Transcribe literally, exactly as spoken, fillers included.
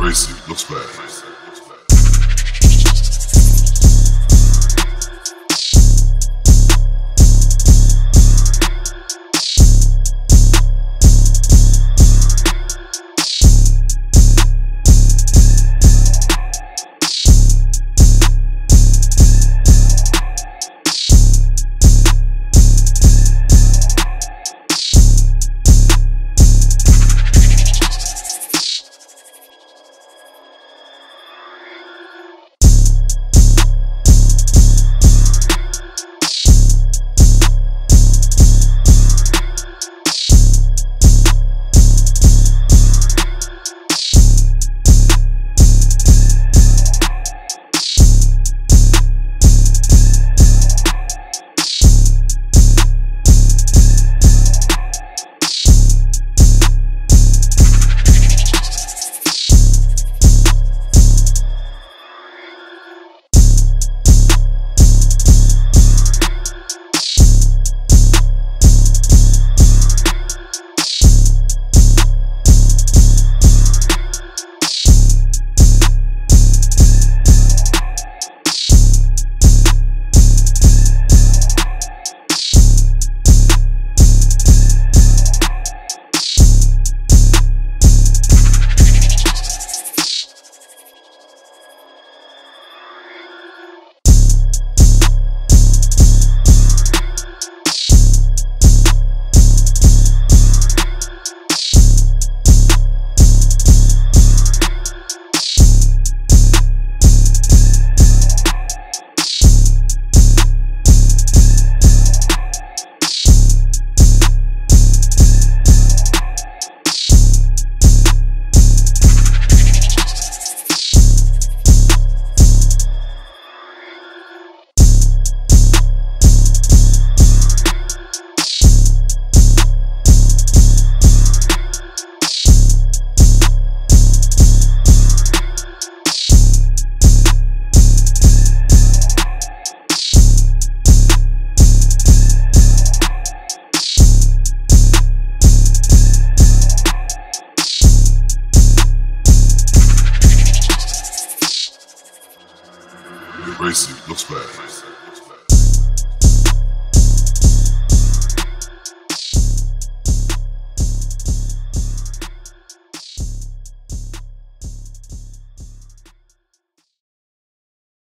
Tracy looks bad. Tracy looks bad.